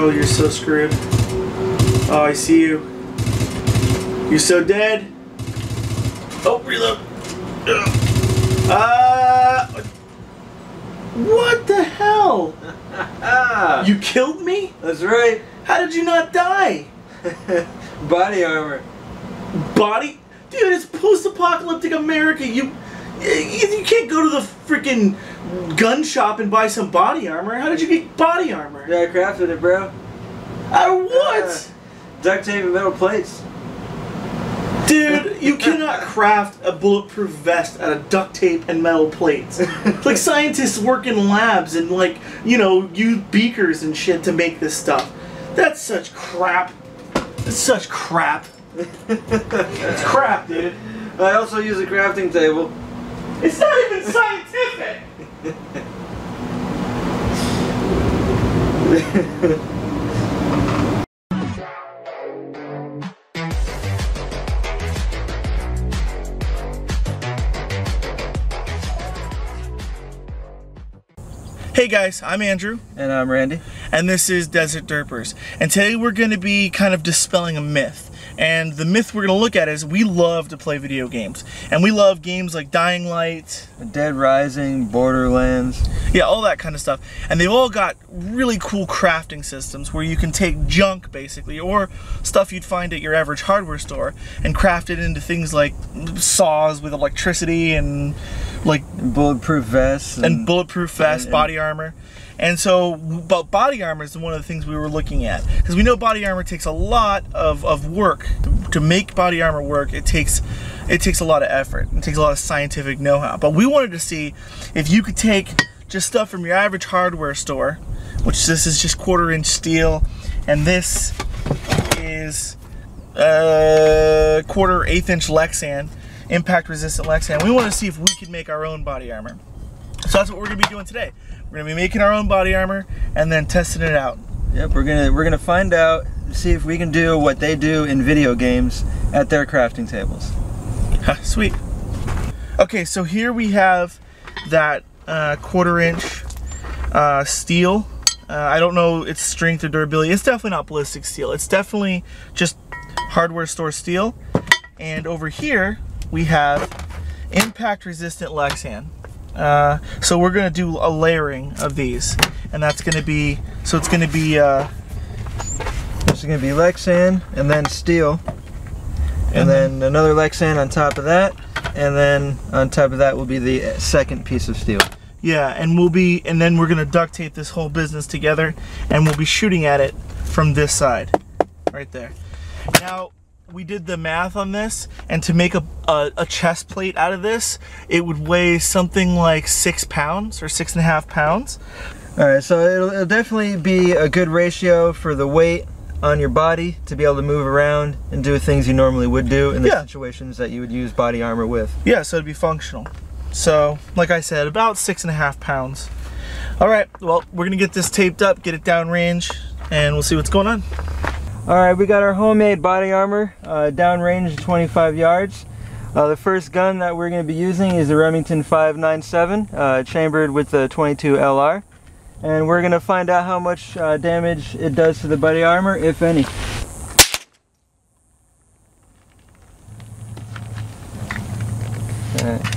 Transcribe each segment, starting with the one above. Oh, you're so screwed. Oh, I see you. You're so dead. Oh, reload. Ugh. What the hell? You killed me? That's right. How did you not die? Body armor. Body? Dude, it's post-apocalyptic America. You can't go to the freaking gun shop and buy some body armor. How did you get body armor? Yeah, I crafted it, bro. Out of what? Duct tape and metal plates. Dude, you cannot craft a bulletproof vest out of duct tape and metal plates. It's like scientists work in labs and, like, you know, use beakers and shit to make this stuff. That's such crap. It's such crap. It's crap, dude. I also use a crafting table. It's not even scientific! Hey guys, I'm Andrew. And I'm Randy. And this is Desert Derpers. And today we're going to be kind of dispelling a myth. And the myth we're going to look at is we love to play video games. And we love games like Dying Light, Dead Rising, Borderlands. Yeah, all that kind of stuff. And they've all got really cool crafting systems where you can take junk, basically, or stuff you'd find at your average hardware store and craft it into things like saws with electricity and like bulletproof vests and bulletproof vests, body armor. And so, but body armor is one of the things we were looking at, because we know body armor takes a lot of work to make body armor work. It takes a lot of effort. It takes a lot of scientific know-how. But we wanted to see if you could take just stuff from your average hardware store, which this is just quarter-inch steel, and this is quarter-eighth-inch Lexan. Impact-resistant Lexan. We want to see if we can make our own body armor. So that's what we're going to be doing today. We're going to be making our own body armor and then testing it out. Yep, we're going to find out, see if we can do what they do in video games at their crafting tables. Sweet. Okay, so here we have that quarter-inch steel. I don't know its strength or durability. It's definitely not ballistic steel. It's definitely just hardware store steel. And over here, we have impact-resistant Lexan. So we're going to do a layering of these, and that's going to be, so it's going to be, this is going to be Lexan, and then steel, and then another Lexan on top of that, and then on top of that will be the second piece of steel. Yeah, and then we're going to duct tape this whole business together, and we'll be shooting at it from this side, right there. Now, we did the math on this, and to make a chest plate out of this, it would weigh something like 6 pounds or 6.5 pounds. All right, so it'll definitely be a good ratio for the weight on your body to be able to move around and do things you normally would do in the situations that you would use body armor with. Yeah, so it'd be functional. So, like I said, about 6.5 pounds. All right, well, we're gonna get this taped up, get it down range, and we'll see what's going on. Alright, we got our homemade body armor, downrange 25 yards. The first gun that we're going to be using is the Remington 597, chambered with the .22 LR. And we're going to find out how much damage it does to the body armor, if any. All right.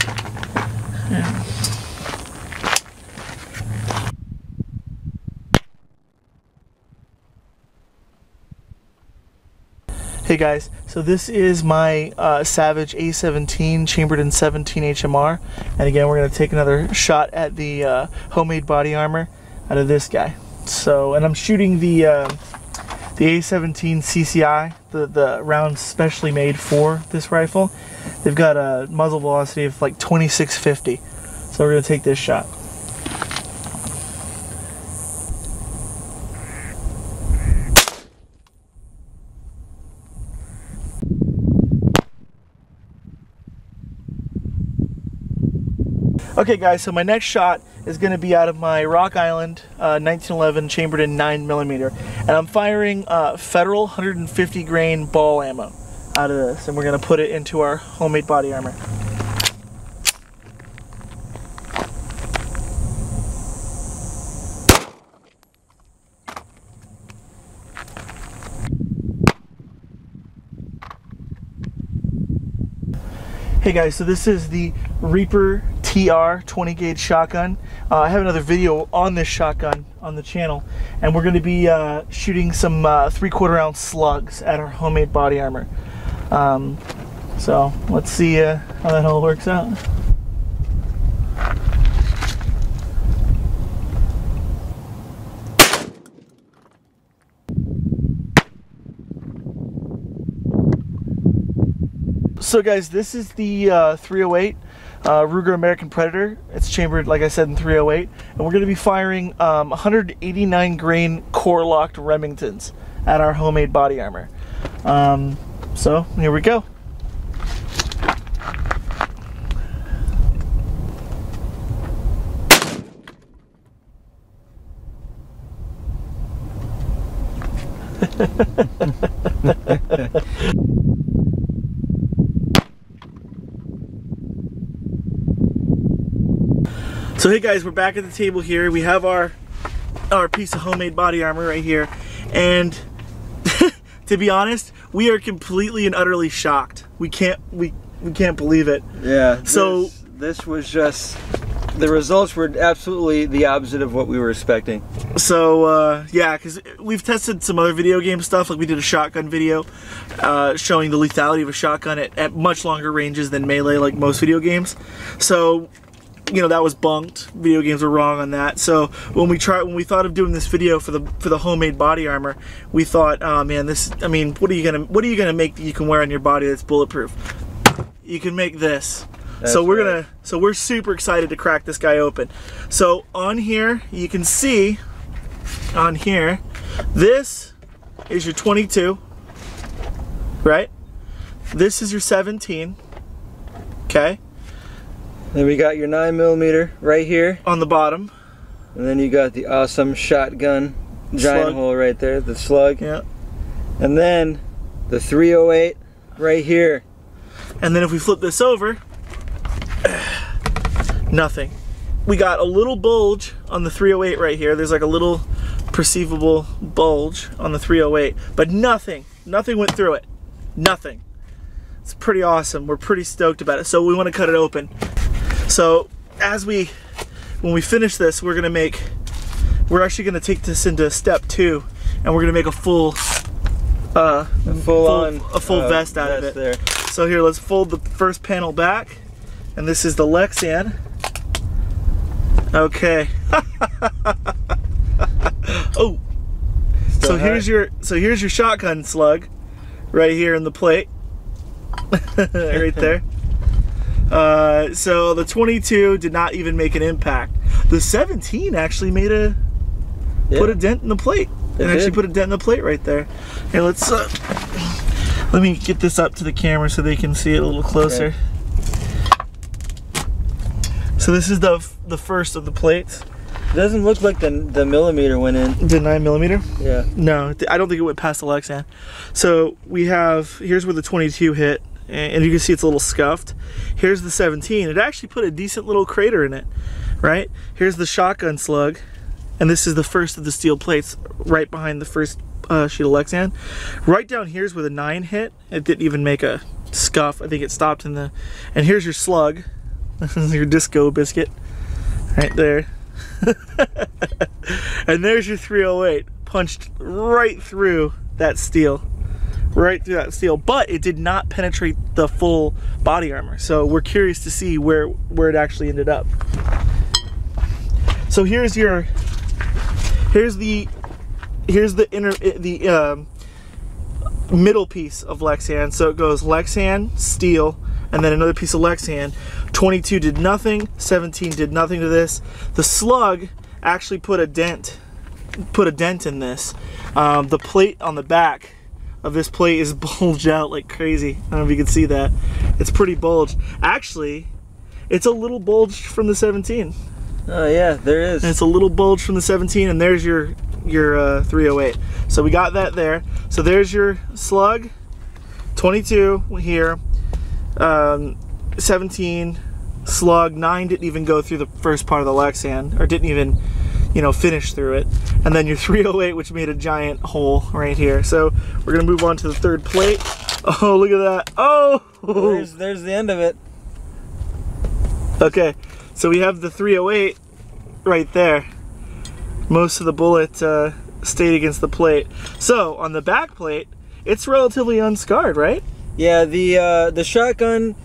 Hey guys, so this is my Savage A17 chambered in 17HMR, and again we're going to take another shot at the homemade body armor out of this guy. So, and I'm shooting the A17 CCI, the round specially made for this rifle. They've got a muzzle velocity of like 2650, so we're going to take this shot. Okay guys, so my next shot is going to be out of my Rock Island 1911 chambered in 9mm, and I'm firing Federal 150 grain ball ammo out of this, and we're going to put it into our homemade body armor. Hey guys, so this is the Reaper TR 20 gauge shotgun. I have another video on this shotgun on the channel, and we're going to be shooting some 3/4 ounce slugs at our homemade body armor. So let's see how that all works out. So guys, this is the .308 Ruger American Predator. It's chambered, like I said, in .308, and we're going to be firing 189 grain core locked Remingtons at our homemade body armor. So here we go. So hey guys, we're back at the table here. We have our piece of homemade body armor right here. And to be honest, we are completely and utterly shocked. We can't believe it. Yeah. So this was just, the results were absolutely the opposite of what we were expecting. So yeah, because we've tested some other video game stuff, like we did a shotgun video showing the lethality of a shotgun at much longer ranges than melee, like most video games. So you know, that was bunked. Video games were wrong on that. So when we thought of doing this video for the homemade body armor, we thought, oh man, this, I mean, what are you gonna make that you can wear on your body that's bulletproof? You can make this. That's so we're super excited to crack this guy open. So on here, you can see on here, this is your 22, right? This is your 17, okay? Then we got your 9mm right here. On the bottom. And then you got the awesome shotgun giant slug hole right there, the slug. Yeah. And then the 308 right here. And then if we flip this over, nothing. We got a little bulge on the 308 right here. There's like a little perceivable bulge on the 308, but nothing. Nothing went through it. Nothing. It's pretty awesome. We're pretty stoked about it. So we want to cut it open. So when we finish this, we're actually gonna take this into step 2, and we're gonna make a full vest out of it. There. So here, let's fold the first panel back, and this is the Lexan. Okay. Oh. Still so high. here's your shotgun slug, right here in the plate, right there. So the 22 did not even make an impact. The 17 actually made a, put a dent in the plate. It actually put a dent in the plate right there. Here, let's, let me get this up to the camera so they can see it a little closer. Okay. So this is the first of the plates. It doesn't look like the millimeter went in. The 9mm? Yeah. No, I don't think it went past the Lexan. So we have, here's where the 22 hit. And you can see it's a little scuffed. Here's the 17. It actually put a decent little crater in it, right? Here's the shotgun slug, and this is the first of the steel plates right behind the first sheet of Lexan. Right down here's where the 9 hit. It didn't even make a scuff. I think it stopped in the... And here's your slug. This is your disco biscuit right there. And there's your 308, punched right through that steel. Right through that steel, but it did not penetrate the full body armor. So we're curious to see where it actually ended up. So here's your, here's the middle piece of Lexan. So it goes Lexan, steel, and then another piece of Lexan. 22 did nothing. 17 did nothing to this. The slug actually put a dent in this. The plate on the back of this plate is bulged out like crazy. I don't know if you can see that. It's pretty bulged. Actually, it's a little bulged from the 17. Oh yeah, there is. And it's a little bulged from the 17, and there's your 308. So we got that there. So there's your slug, 22 here, 17, slug, 9 didn't even go through the first part of the Lexan, or didn't even, you know, finish through it. And then your 308, which made a giant hole right here. So we're gonna move on to the third plate. Oh, look at that. Oh, there's the end of it. Okay, so we have the .308 right there. Most of the bullet stayed against the plate. So on the back plate, it's relatively unscarred, right? Yeah, the shotgun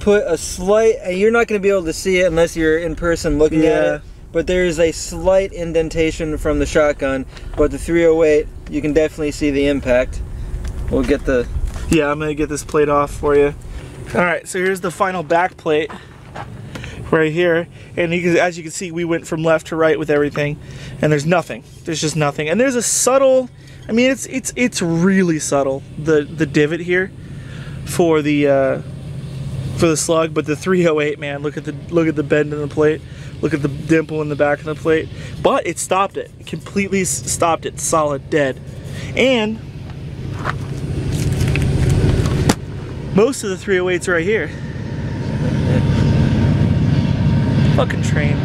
put a slight, and you're not going to be able to see it unless you're in person looking at it, but there's a slight indentation from the shotgun, but the .308, you can definitely see the impact. We'll get the... Yeah, I'm going to get this plate off for you. Alright, so here's the final back plate right here, and as you can see, we went from left to right with everything, and there's nothing. There's just nothing. And there's a subtle, I mean, it's really subtle, the divot here for the slug, but the .308, man, look at the bend in the plate, look at the dimple in the back of the plate, but it stopped it, completely stopped it, solid, dead. And most of the .308s right here. Fucking train.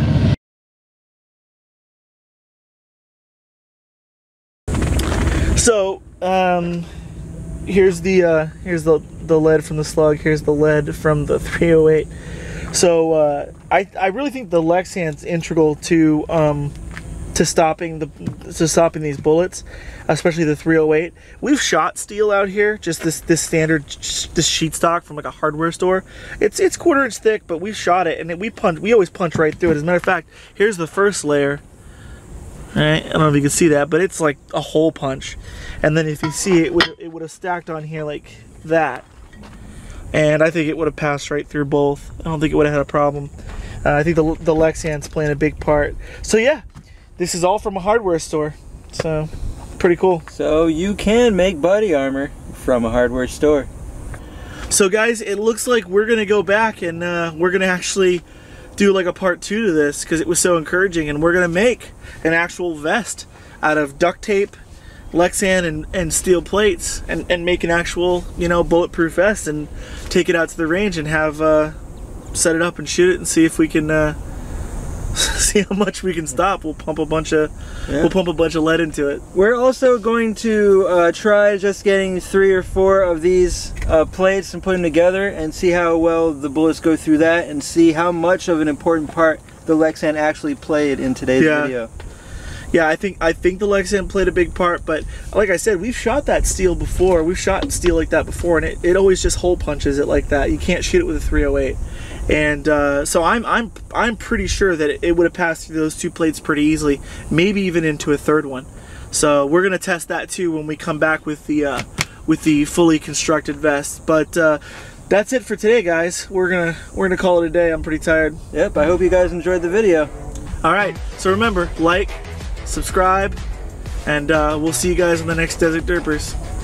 So here's the lead from the slug. Here's the lead from the .308. So I really think the Lexan's integral to stopping these bullets, especially the .308. We've shot steel out here, just this standard sheet stock from like a hardware store. It's quarter-inch thick, but we've shot it, and then we always punch right through it. As a matter of fact, here's the first layer. All right, I don't know if you can see that, but it's like a hole punch. And then if you see it, it would have stacked on here like that. And I think it would have passed right through both. I don't think it would have had a problem. I think the Lexan's playing a big part. So yeah, this is all from a hardware store. So pretty cool. So you can make body armor from a hardware store. So guys, it looks like we're gonna go back and we're gonna actually do like a part 2 to this because it was so encouraging, and we're gonna make an actual vest out of duct tape, Lexan, and steel plates, and make an actual, you know, bulletproof vest and take it out to the range and have set it up and shoot it and see if we can see how much we can stop. We'll pump a bunch of lead into it. We're also going to try just getting 3 or 4 of these plates and put them together and see how well the bullets go through that and see how much of an important part the Lexan actually played in today's video. Yeah, I think the Lexan played a big part, but like I said, we've shot that steel before. We've shot steel like that before, and it always just hole punches it like that. You can't shoot it with a 308. And so I'm pretty sure that it would have passed through those 2 plates pretty easily, maybe even into a 3rd one. So we're gonna test that too when we come back with the fully constructed vest. But that's it for today, guys. We're gonna call it a day. I'm pretty tired. Yep. I hope you guys enjoyed the video. All right. So remember, like, subscribe, and we'll see you guys on the next Desert Derpers.